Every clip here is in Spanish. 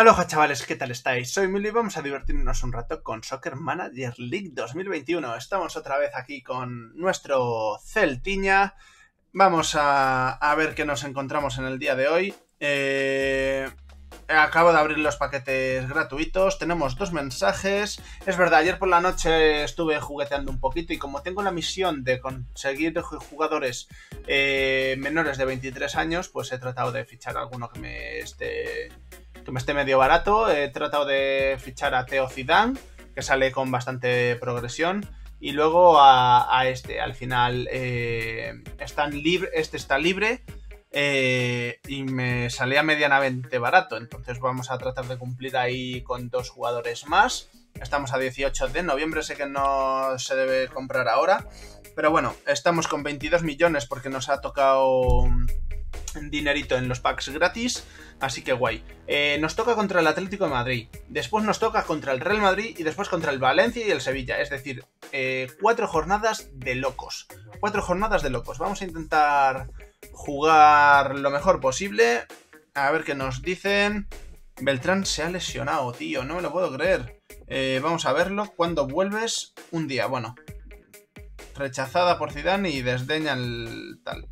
Aloha chavales, ¿qué tal estáis? Soy Milo y vamos a divertirnos un rato con Soccer Manager League 2021. Estamos otra vez aquí con nuestro Celtinha. Vamos a ver qué nos encontramos en el día de hoy. Acabo de abrir los paquetes gratuitos, tenemos dos mensajes. Es verdad, ayer por la noche estuve jugueteando un poquito y como tengo la misión de conseguir jugadores menores de 23 años, pues he tratado de fichar alguno que me esté medio barato. He tratado de fichar a Teo Zidane, que sale con bastante progresión. Y luego al final está libre. Y me salía medianamente barato, entonces vamos a tratar de cumplir ahí con dos jugadores más. Estamos a 18 de noviembre, sé que no se debe comprar ahora, pero bueno, estamos con 22 millones porque nos ha tocado dinerito en los packs gratis, así que guay. Nos toca contra el Atlético de Madrid, después nos toca contra el Real Madrid y después contra el Valencia y el Sevilla, es decir, 4 jornadas de locos, 4 jornadas de locos. Vamos a intentar jugar lo mejor posible. A ver qué nos dicen. Beltrán se ha lesionado, tío. No me lo puedo creer. Vamos a verlo. ¿Cuándo vuelves? Un día, bueno. Rechazada por Zidane y desdeña el tal.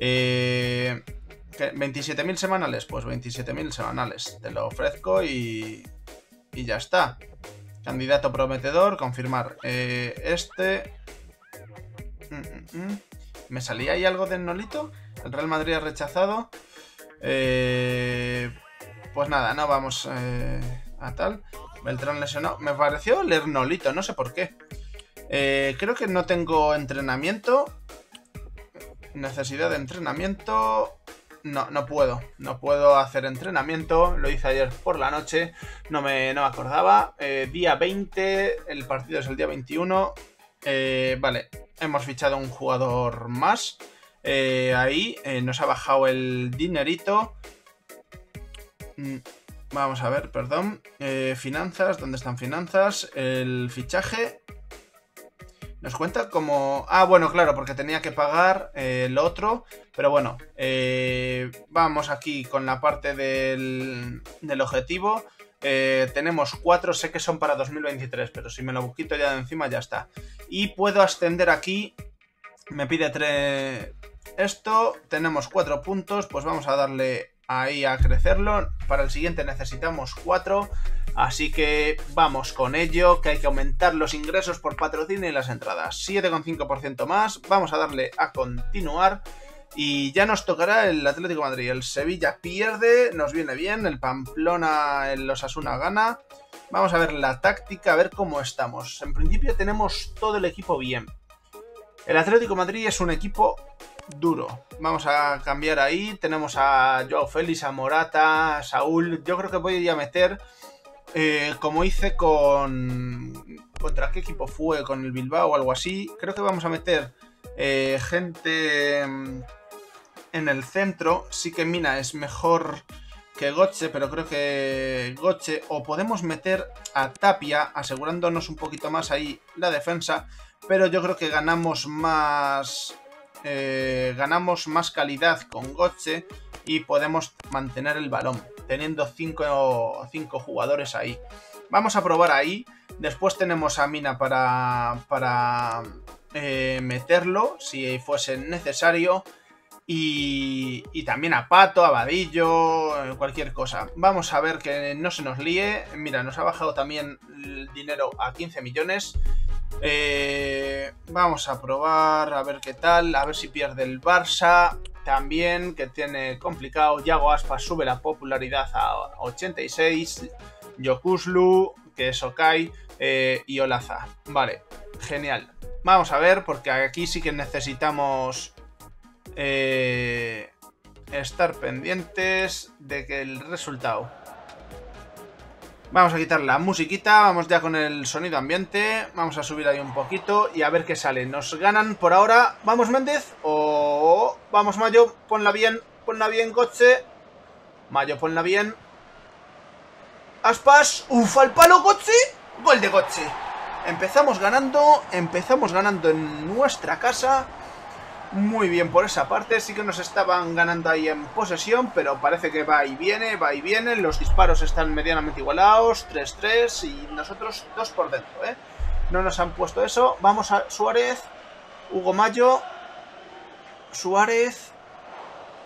27.000 semanales. Pues 27.000 semanales. Te lo ofrezco y ya está. Candidato prometedor. Confirmar. ¿Me salía ahí algo de Nolito? El Real Madrid ha rechazado. Pues nada, no vamos a tal. Beltrán lesionado. Me pareció leer Nolito, no sé por qué. Creo que no tengo entrenamiento. Necesidad de entrenamiento. No, no puedo. No puedo hacer entrenamiento. Lo hice ayer por la noche. No me acordaba. Día 20. El partido es el día 21. Vale. Hemos fichado un jugador más. Ahí nos ha bajado el dinerito. Vamos a ver, perdón. Finanzas, ¿dónde están finanzas? El fichaje. Nos cuenta como... Ah, bueno, claro, porque tenía que pagar el otro. Pero bueno, vamos aquí con la parte del objetivo. Tenemos 4, sé que son para 2023, pero si me lo quito ya de encima ya está. Y puedo ascender aquí. Me pide 3... Esto, tenemos 4 puntos, pues vamos a darle ahí a crecerlo. Para el siguiente necesitamos 4, así que vamos con ello, que hay que aumentar los ingresos por patrocinio y las entradas. 7,5% más, vamos a darle a continuar y ya nos tocará el Atlético de Madrid. El Sevilla pierde, nos viene bien, el Pamplona, el Osasuna gana. Vamos a ver la táctica, a ver cómo estamos. En principio tenemos todo el equipo bien. El Atlético de Madrid es un equipo duro. Vamos a cambiar ahí. Tenemos a Joao Félix, a Morata, a Saúl. Yo creo que voy a meter, como hice con... ¿Contra qué equipo fue? Con el Bilbao o algo así. Creo que vamos a meter gente en el centro. Sí que Mina es mejor que Götze, pero creo que Götze... O podemos meter a Tapia, asegurándonos un poquito más ahí la defensa. Pero yo creo que ganamos más calidad con Götze y podemos mantener el balón, teniendo 5 jugadores ahí. Vamos a probar ahí. Después tenemos a Mina para meterlo, si fuese necesario. Y también a Pato, a Badillo, cualquier cosa. Vamos a ver que no se nos líe. Mira, nos ha bajado también el dinero a 15 millones. Vamos a probar, a ver qué tal, a ver si pierde el Barça también, que tiene complicado. Iago Aspas sube la popularidad a 86, Yokuslu, que es Okai, y Olaza. Vale, genial. Vamos a ver, porque aquí sí que necesitamos estar pendientes de que el resultado. Vamos a quitar la musiquita, vamos ya con el sonido ambiente, vamos a subir ahí un poquito y a ver qué sale. Nos ganan por ahora. Vamos Méndez, o vamos Mayo, ponla bien Götze. Mayo, ponla bien. Aspas, ufa, al palo Götze, gol de Götze. Empezamos ganando en nuestra casa. muy bien por esa parte. Sí que nos estaban ganando ahí en posesión, pero parece que va y viene, va y viene. Los disparos están medianamente igualados, 3-3 y nosotros 2 por dentro, ¿eh? No nos han puesto eso. Vamos a Suárez, Hugo Mayo, Suárez.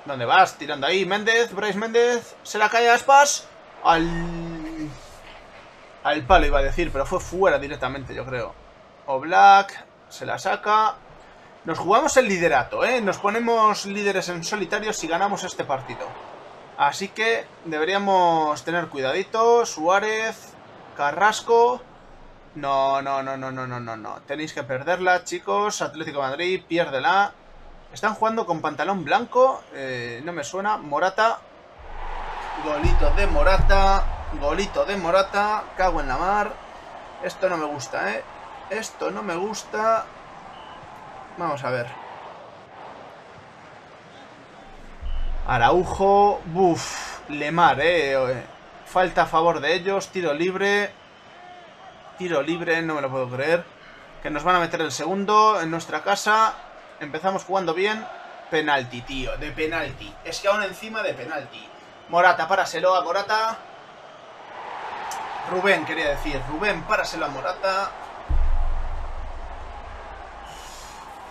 ¿Dónde vas? Tirando ahí, Méndez, Brais Méndez, se la cae a Aspas. Al palo iba a decir, pero fue fuera directamente, yo creo. Oblak, se la saca. Nos jugamos el liderato, ¿eh? Nos ponemos líderes en solitario si ganamos este partido. Así que deberíamos tener cuidadito. Suárez, Carrasco. No. Tenéis que perderla, chicos. Atlético de Madrid, piérdela. Están jugando con pantalón blanco. No me suena. Morata. Golito de Morata. Golito de Morata. Cago en la mar. Esto no me gusta, ¿eh? Esto no me gusta. Vamos a ver. Araujo. Buf. Lemar, ¿eh? Falta a favor de ellos. Tiro libre. Tiro libre. No me lo puedo creer. Que nos van a meter el segundo en nuestra casa. Empezamos jugando bien. Penalti, tío. De penalti. Es que aún encima de penalti. Morata, páraselo a Morata. Rubén, quería decir. Rubén, páraselo a Morata.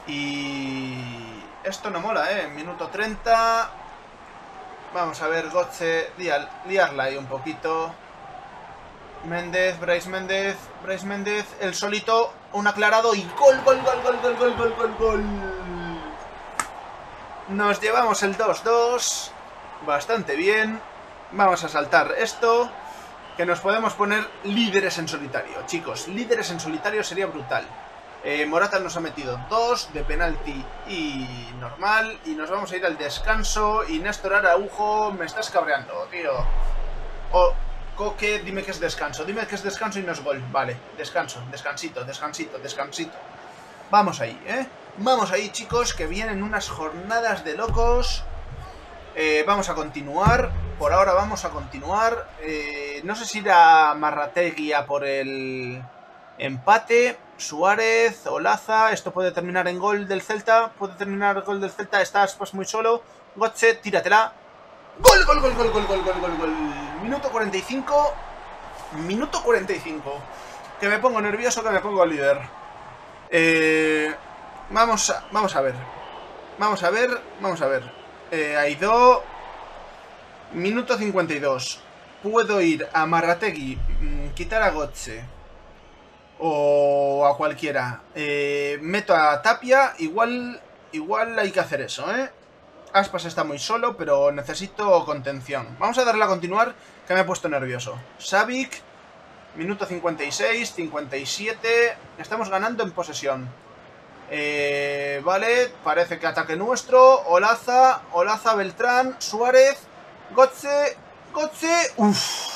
Y... esto no mola, ¿eh? Minuto 30. Vamos a ver, Götze. Liarla ahí un poquito. Méndez, Brais Méndez, Brais Méndez. El solito, un aclarado y gol, gol, gol, gol, gol, gol, gol, gol, gol. Nos llevamos el 2-2. Bastante bien. Vamos a saltar esto. Que nos podemos poner líderes en solitario. Chicos, líderes en solitario sería brutal. Morata nos ha metido 2 de penalti y normal. Y nos vamos a ir al descanso. Y Néstor Araújo, me estás cabreando, tío. O Coque, dime que es descanso. Dime que es descanso y no es gol. Vale, descanso, descansito, descansito, descansito. Vamos ahí, ¿eh? Vamos ahí, chicos, que vienen unas jornadas de locos. Vamos a continuar. Por ahora vamos a continuar. No sé si ir a Marrategui por el empate. Suárez, Olaza, esto puede terminar en gol del Celta, puede terminar gol del Celta, está Aspas muy solo. Götze, tíratela. ¡Gol, gol, gol, gol, gol, gol, gol, gol, gol! Minuto 45. Minuto 45. Que me pongo nervioso, que me pongo líder. Vamos a ver. Aidó. Minuto 52. Puedo ir a Marrategui, quitar a Götze. O a cualquiera. Meto a Tapia. Igual hay que hacer eso, ¿eh? Aspas está muy solo, pero necesito contención. Vamos a darle a continuar, que me he puesto nervioso. Savic. Minuto 56, 57. Estamos ganando en posesión. Vale, parece que ataque nuestro. Olaza. Olaza, Beltrán. Suárez. Götze. Götze. Uff.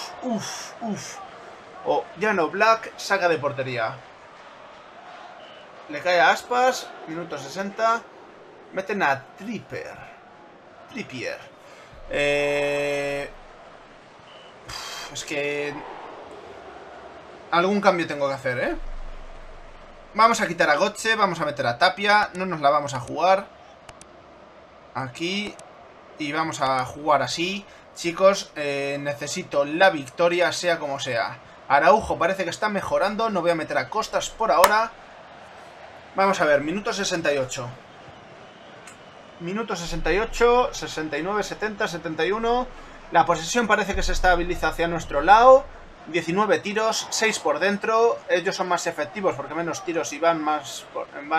O Jan Oblak, saca de portería. Le cae a Aspas. Minuto 60. Meten a Trippier. Es que... algún cambio tengo que hacer, ¿eh? Vamos a quitar a Götze. Vamos a meter a Tapia. No nos la vamos a jugar. Aquí. Y vamos a jugar así. Chicos, necesito la victoria, sea como sea. Araujo parece que está mejorando. No voy a meter a Costas por ahora. Vamos a ver, minuto 68. Minuto 68, 69, 70, 71. La posesión parece que se estabiliza hacia nuestro lado. 19 tiros, 6 por dentro. Ellos son más efectivos porque menos tiros y van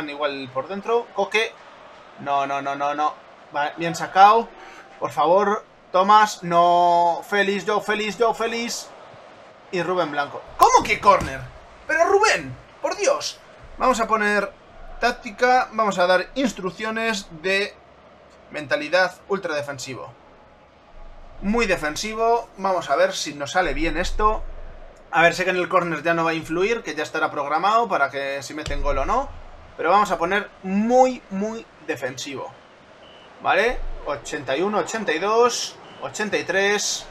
igual por dentro. Coque. No. Bien sacado. Por favor, Tomás. No. Félix, Joao Félix. Y Rubén Blanco. ¿Cómo que córner? Pero Rubén, por Dios. Vamos a poner táctica. Vamos a dar instrucciones de mentalidad ultra defensivo. Muy defensivo. Vamos a ver si nos sale bien esto. A ver, sé que en el córner ya no va a influir, que ya estará programado para que si meten gol o no. Pero vamos a poner muy, muy defensivo. Vale, 81, 82, 83...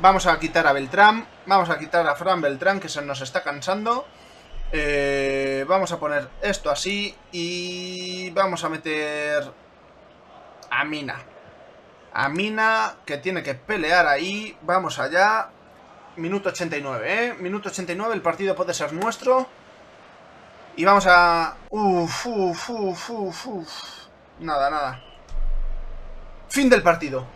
vamos a quitar a Beltrán. Vamos a quitar a Fran Beltrán, que se nos está cansando. Vamos a poner esto así y vamos a meter a Mina. A Mina, que tiene que pelear ahí. Vamos allá. Minuto 89, ¿eh? Minuto 89, el partido puede ser nuestro. Y vamos a... Nada, nada. Fin del partido.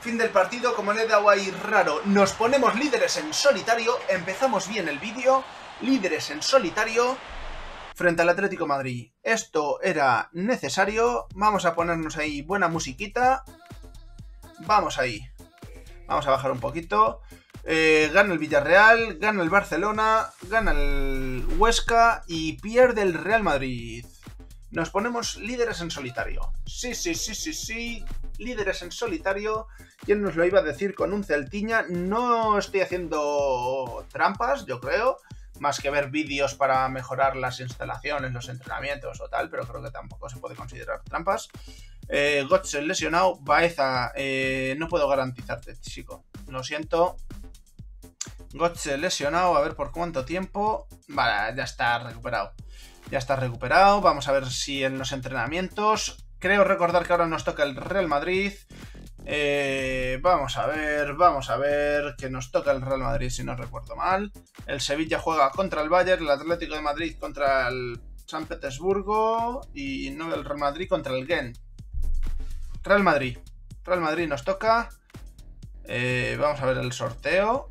Fin del partido, como le he dado ahí raro. Nos ponemos líderes en solitario. Empezamos bien el vídeo. Líderes en solitario frente al Atlético de Madrid. Esto era necesario. Vamos a ponernos ahí buena musiquita. Vamos ahí. Vamos a bajar un poquito. Gana el Villarreal, gana el Barcelona, gana el Huesca y pierde el Real Madrid. Nos ponemos líderes en solitario. Sí, sí, sí, sí, sí. Líderes en solitario. ¿Quién nos lo iba a decir con un Celtinha? No estoy haciendo trampas, yo creo. Más que ver vídeos para mejorar las instalaciones, los entrenamientos o tal, pero creo que tampoco se puede considerar trampas. Götze lesionado. Baeza, no puedo garantizarte, chico. Lo siento. Götze lesionado, a ver por cuánto tiempo. Vale, ya está recuperado. Ya está recuperado. Vamos a ver si en los entrenamientos. Creo recordar que ahora nos toca el Real Madrid. Vamos a ver que nos toca el Real Madrid, si no recuerdo mal. El Sevilla juega contra el Bayern, el Atlético de Madrid contra el San Petersburgo y no el Real Madrid contra el Gent. Real Madrid nos toca. Vamos a ver el sorteo.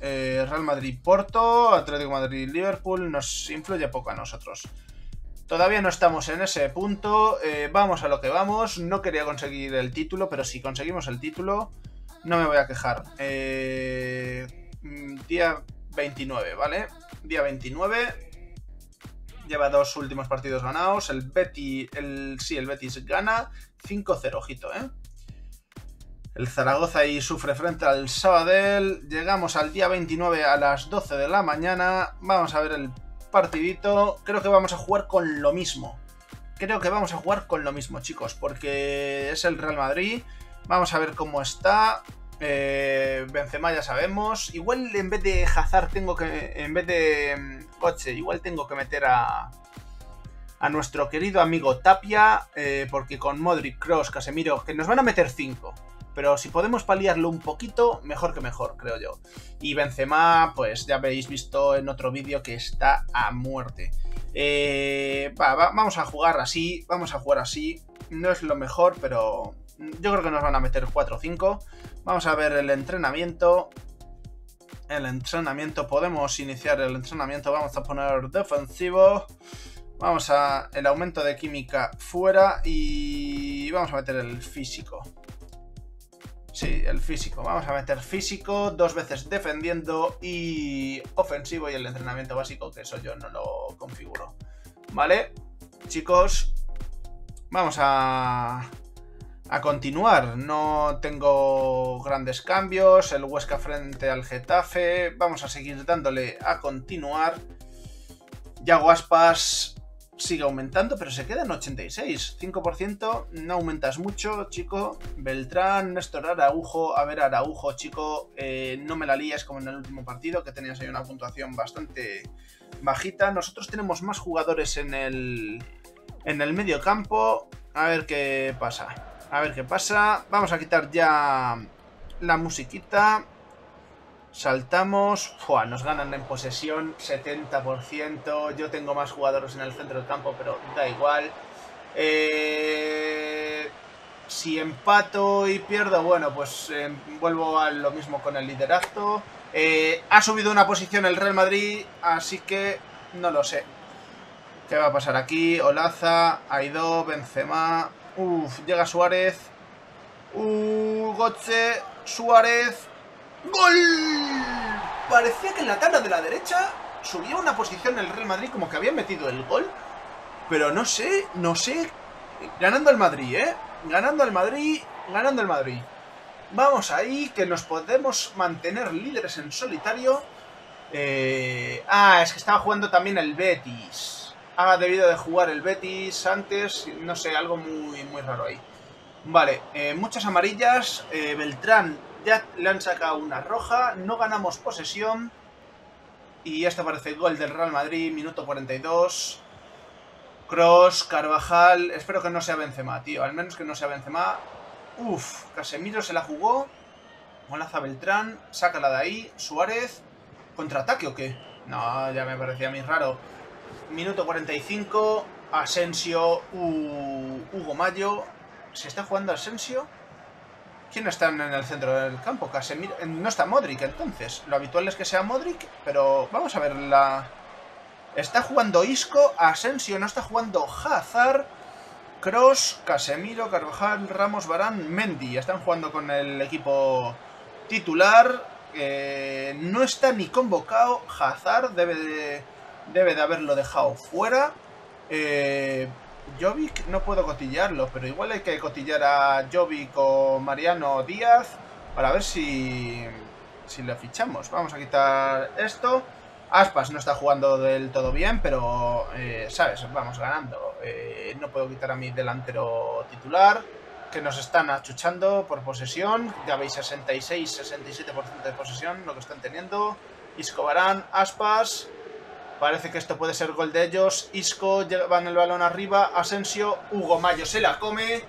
Real Madrid-Porto, Atlético de Madrid-Liverpool, nos influye poco a nosotros. Todavía no estamos en ese punto, vamos a lo que vamos. No quería conseguir el título, pero si conseguimos el título, no me voy a quejar. Día 29, ¿vale? Día 29, lleva dos últimos partidos ganados, el Betis gana 5-0, ojito, ¿eh? El Zaragoza ahí sufre frente al Sabadell. Llegamos al día 29 a las 12 de la mañana, vamos a ver el partidito. Creo que vamos a jugar con lo mismo. Chicos, porque es el Real Madrid. Vamos a ver cómo está. Benzema ya sabemos. Igual en vez de Hazard tengo que... En vez de Götze, igual tengo que meter a nuestro querido amigo Tapia. Porque con Modric, Kroos, Casemiro, que nos van a meter 5. Pero si podemos paliarlo un poquito, mejor que mejor, creo yo. Y Benzema, pues ya habéis visto en otro vídeo que está a muerte. Vamos a jugar así, No es lo mejor, pero yo creo que nos van a meter 4 o 5. Vamos a ver el entrenamiento. Podemos iniciar el entrenamiento. Vamos a poner defensivo. Vamos a... El aumento de química fuera y vamos a meter el físico. Sí, el físico. Vamos a meter físico, dos veces defendiendo y ofensivo, y el entrenamiento básico, que eso yo no lo configuro. ¿Vale? Chicos, vamos a continuar. No tengo grandes cambios. El Huesca frente al Getafe. Vamos a seguir dándole a continuar. Iago Aspas sigue aumentando, pero se queda en 86, 5%, no aumentas mucho, chico. Beltrán, Néstor Araújo, a ver Araújo, chico, no me la líes como en el último partido, que tenías ahí una puntuación bastante bajita. Nosotros tenemos más jugadores en el medio campo, a ver qué pasa, vamos a quitar ya la musiquita. Saltamos. Fua, nos ganan en posesión 70%. Yo tengo más jugadores en el centro del campo, pero da igual. Si empato y pierdo, bueno, pues vuelvo a lo mismo con el liderazgo. Ha subido una posición el Real Madrid, así que no lo sé. ¿Qué va a pasar aquí? Olaza, Aidó, Benzema. Llega Suárez. Götze, Suárez. ¡Gol! Parecía que en la tabla de la derecha subía una posición el Real Madrid, como que había metido el gol. Pero no sé. Ganando el Madrid, ¿eh? Ganando el Madrid. Vamos ahí, que nos podemos mantener líderes en solitario. Es que estaba jugando también el Betis. Ha debido de jugar el Betis antes, no sé, algo muy, muy raro ahí. Vale, muchas amarillas. Beltrán... Ya le han sacado una roja, no ganamos posesión. Y esto parece gol del Real Madrid, minuto 42. Kroos, Carvajal... Espero que no sea Benzema, tío. Al menos que no sea Benzema. Uf, Casemiro se la jugó. Olaza Beltrán, sácala de ahí. Suárez, ¿contraataque o qué? No, ya me parecía a mí raro. Minuto 45. Asensio, Hugo Mayo. ¿Se está jugando Asensio? ¿Quién está en el centro del campo? Casemiro. No está Modric, entonces. Lo habitual es que sea Modric, pero vamos a ver la... Está jugando Isco, Asensio, no está jugando Hazard, Kroos, Casemiro, Carvajal, Ramos, Varane, Mendy. Están jugando con el equipo titular. No está ni convocado Hazard, debe de haberlo dejado fuera. Jovic no puedo cotillarlo, pero igual hay que cotillar a Jovic o Mariano Díaz para ver si lo fichamos. Vamos a quitar esto. Aspas no está jugando del todo bien, pero, ¿sabes? Vamos ganando. No puedo quitar a mi delantero titular, que nos están achuchando por posesión. Ya veis, 66-67% de posesión lo que están teniendo. Isco, Varane, Aspas... Parece que esto puede ser gol de ellos. Isco, llevan el balón arriba. Asensio, Hugo Mayo se la come.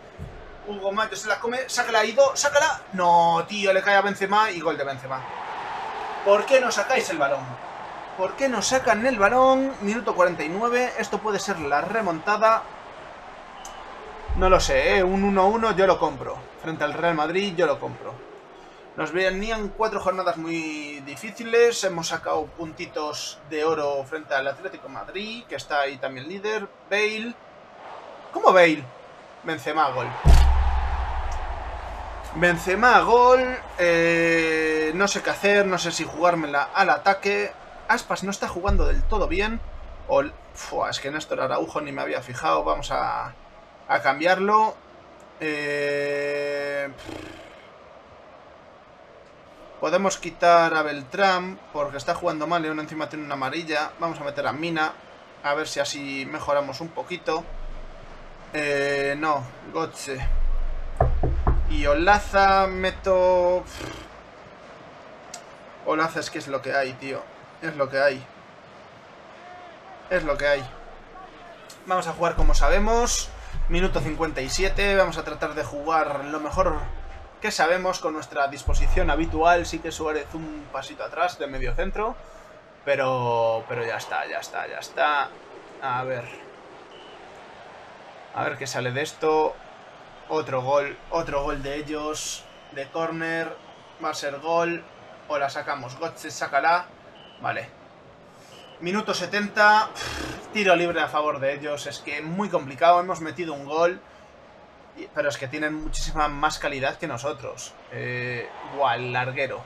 Hugo Mayo se la come. Sácala, Ido, sácala. No, tío, le cae a Benzema y gol de Benzema. ¿Por qué no sacáis el balón? ¿Por qué no sacan el balón? Minuto 49. Esto puede ser la remontada. No lo sé, ¿eh? Un 1-1 yo lo compro. Frente al Real Madrid yo lo compro. Nos venían 4 jornadas muy difíciles, hemos sacado puntitos de oro frente al Atlético de Madrid, que está ahí también líder. Bale. ¿Cómo Bale? Benzema gol. Benzema gol. No sé qué hacer, no sé si jugármela al ataque. Aspas no está jugando del todo bien. Es que Néstor Araújo ni me había fijado, vamos a cambiarlo. Podemos quitar a Beltrán, porque está jugando mal y aún encima tiene una amarilla. Vamos a meter a Mina, a ver si así mejoramos un poquito. No, Götze. Y Olaza meto... Olaza es que es lo que hay, tío. Es lo que hay. Es lo que hay. Vamos a jugar como sabemos. Minuto 57, vamos a tratar de jugar lo mejor... que sabemos con nuestra disposición habitual. Sí que Suárez un pasito atrás de medio centro, pero ya está, ya está, ya está. A ver qué sale de esto. Otro gol de ellos, de córner, va a ser gol, o la sacamos. Götze, sácala, vale. Minuto 70, tiro libre a favor de ellos, es que muy complicado, hemos metido un gol. Pero es que tienen muchísima más calidad que nosotros. Guau, larguero.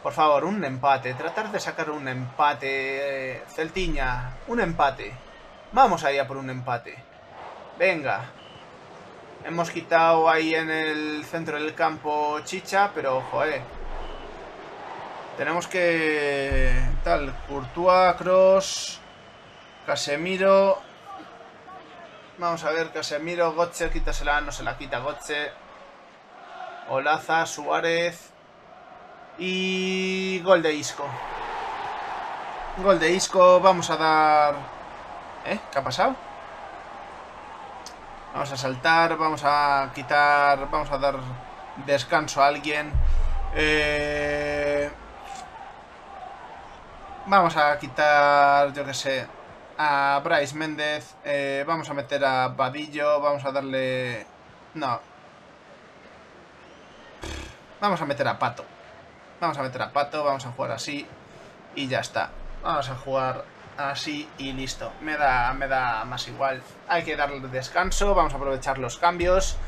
Por favor, un empate. Tratar de sacar un empate. Celtinha, un empate. Vamos allá por un empate. Venga. Hemos quitado ahí en el centro del campo Chicha, pero joder. Tenemos que... Tal, Courtois, Kroos, Casemiro... Vamos a ver, Casemiro, Götze, quítasela, no se la quita Götze. Olaza, Suárez. Y... gol de Isco. Gol de Isco, vamos a dar... ¿Qué ha pasado? Vamos a saltar, vamos a quitar... Vamos a dar descanso a alguien. Vamos a quitar, yo qué sé... a Brais Méndez, vamos a meter a Badillo, vamos a darle... No. Vamos a meter a Pato. Vamos a meter a Pato, vamos a jugar así y ya está. Vamos a jugar así y listo. Me da más igual. Hay que darle descanso, vamos a aprovechar los cambios.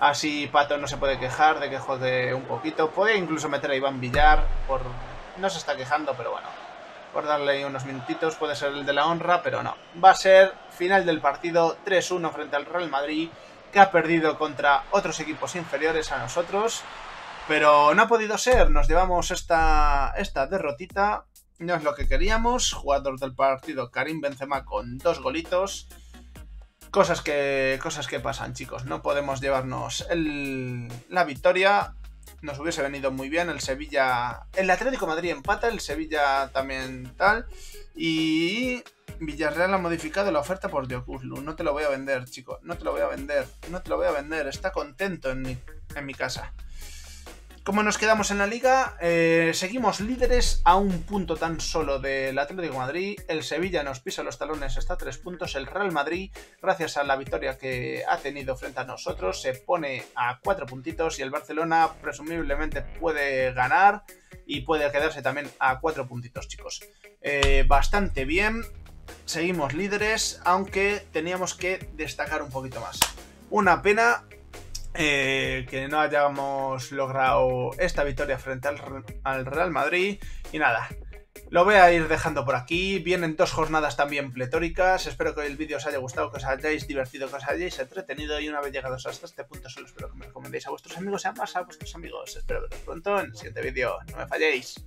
Así Pato no se puede quejar de que juegue un poquito. Puede incluso meter a Iván Villar, por... no se está quejando, pero bueno. Por darle unos minutitos, puede ser el de la honra, pero no. Va a ser final del partido, 3-1 frente al Real Madrid, que ha perdido contra otros equipos inferiores a nosotros. Pero no ha podido ser, nos llevamos esta derrotita, no es lo que queríamos. Jugador del partido, Karim Benzema, con 2 golitos. Cosas que pasan, chicos, no podemos llevarnos la victoria. nos hubiese venido muy bien. El Sevilla, el Atlético de Madrid empata, el Sevilla también tal, y Villarreal ha modificado la oferta por Yokuslu. No te lo voy a vender, chico, no te lo voy a vender, no te lo voy a vender. Está contento en mi casa. Como nos quedamos en la Liga, seguimos líderes a un punto tan solo del Atlético de Madrid. El Sevilla nos pisa los talones hasta 3 puntos. El Real Madrid, gracias a la victoria que ha tenido frente a nosotros, se pone a 4 puntitos. Y el Barcelona presumiblemente puede ganar y puede quedarse también a 4 puntitos, chicos. Bastante bien. Seguimos líderes, aunque teníamos que destacar un poquito más. Una pena que no hayamos logrado esta victoria frente al Real Madrid. Y nada, lo voy a ir dejando por aquí. Vienen 2 jornadas también pletóricas. Espero que el vídeo os haya gustado, que os hayáis divertido, que os hayáis entretenido. Y una vez llegados hasta este punto, solo espero que me recomendéis a vuestros amigos y a más a vuestros amigos. Espero veros pronto en el siguiente vídeo. No me falléis.